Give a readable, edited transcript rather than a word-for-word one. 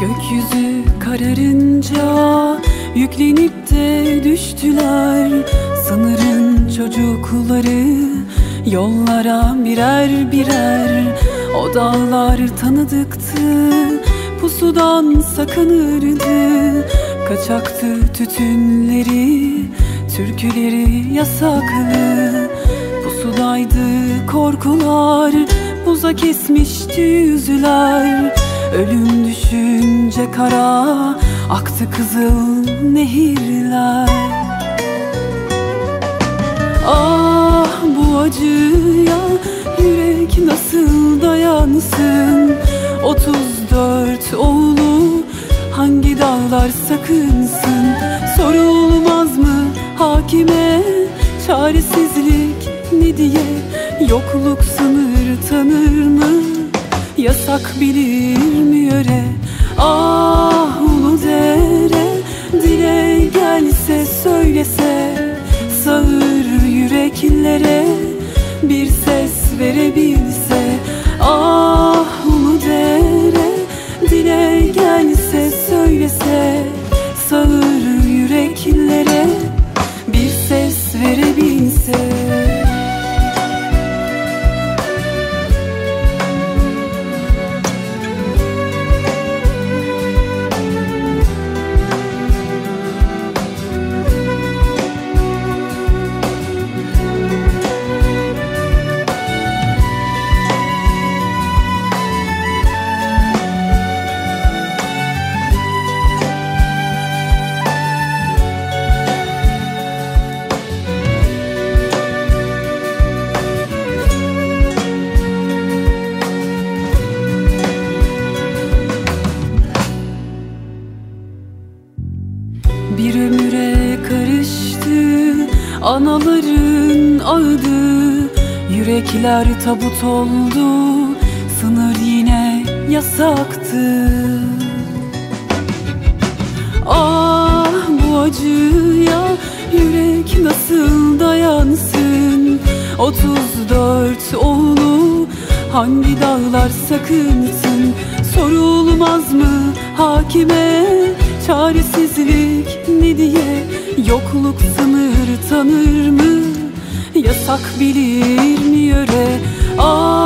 Gökyüzü kararınca yüklenip de düştüler. Sanırım çocukları yollara birer birer. O dağlar tanıdıktı, pusudan sakınırdı. Kaçaktı tütünleri, türküleri yasaklı. Pusudaydı korkular, buza kesmişti yüzüler. Ölüm düşünce kara aktı kızıl nehirler. Ah bu acıya yürek nasıl dayansın? 34 oğlu hangi dağlar sakınsın? Sorulmaz mı hakime çaresizlik ne diye? Yokluk sınır tanır mı? Yasak bilir mi yöre? Ah Uludere dile gelse söylese, sağır yüreklere bir ses verebilse. Ah Uludere dile gelse söylese, sağır yüreklere bir ses verebilse. Bir ömüre karıştı anaların ağıdı. Yürekler tabut oldu, sınır yine yasaktı. Ah bu acıya yürek nasıl dayansın? 34 oğlu hangi dağlar sakınsın? Sorulmaz mı hakime çaresizlik ne diye? Yokluk sınır tanır mı? Yasak bilir mi yöre? Ah